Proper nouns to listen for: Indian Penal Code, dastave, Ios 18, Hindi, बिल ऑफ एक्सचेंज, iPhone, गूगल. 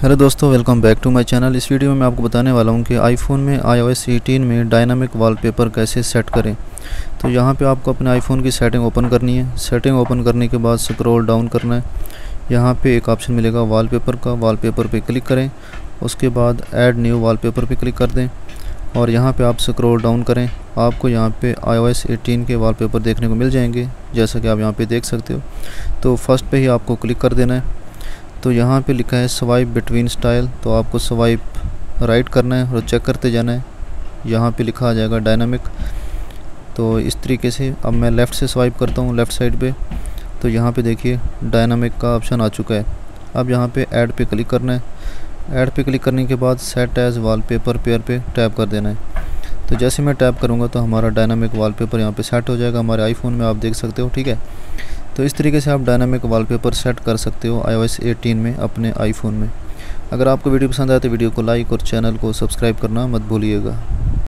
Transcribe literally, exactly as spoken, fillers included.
Hello दोस्तों, welcome back to my channel. इस video में मैं आपको बताने वाला हूं कि आईफोन में आई ओ एस अठारह में डायनामिक वॉलपेपर कैसे सेट करें। तो यहां पे आपको अपने आईफोन की सेटिंग ओपन करनी है। सेटिंग ओपन करने के बाद स्क्रॉल डाउन करना है। यहां पे एक ऑप्शन मिलेगा वॉलपेपर का, वॉलपेपर पे क्लिक करें। उसके बाद ऐड न्यू वॉलपेपर पे क्लिक कर दें और यहाँ पे आप स्क्रॉल डाउन करें। आपको यहाँ पे आई ओ एस अठारह के वॉलपेपर देखने को मिल जाएंगे, जैसा कि आप यहाँ पे देख सकते हो। तो फर्स्ट पे ही आपको क्लिक कर देना है। तो यहाँ पे लिखा है स्वाइप बिटवीन स्टाइल, तो आपको स्वाइप राइट करना है और चेक करते जाना है। यहाँ पे लिखा आ जाएगा डायनामिक। तो इस तरीके से अब मैं लेफ़्ट से स्वाइप करता हूँ, लेफ़्ट साइड पे। तो यहाँ पे देखिए डायनामिक का ऑप्शन आ चुका है। अब यहाँ पे ऐड पे क्लिक करना है। ऐड पे क्लिक करने के बाद सेट एज़ वॉलपेपर पेयर पे टैप कर देना है। तो जैसे मैं टैप करूँगा तो हमारा डायनामिक वॉलपेपर यहाँ पे सेट हो जाएगा हमारे आईफोन में, आप देख सकते हो। ठीक है, तो इस तरीके से आप डायनामिक वॉलपेपर सेट कर सकते हो आई ओ एस अठारह में अपने आईफोन में। अगर आपको वीडियो पसंद आए तो वीडियो को लाइक और चैनल को सब्सक्राइब करना मत भूलिएगा।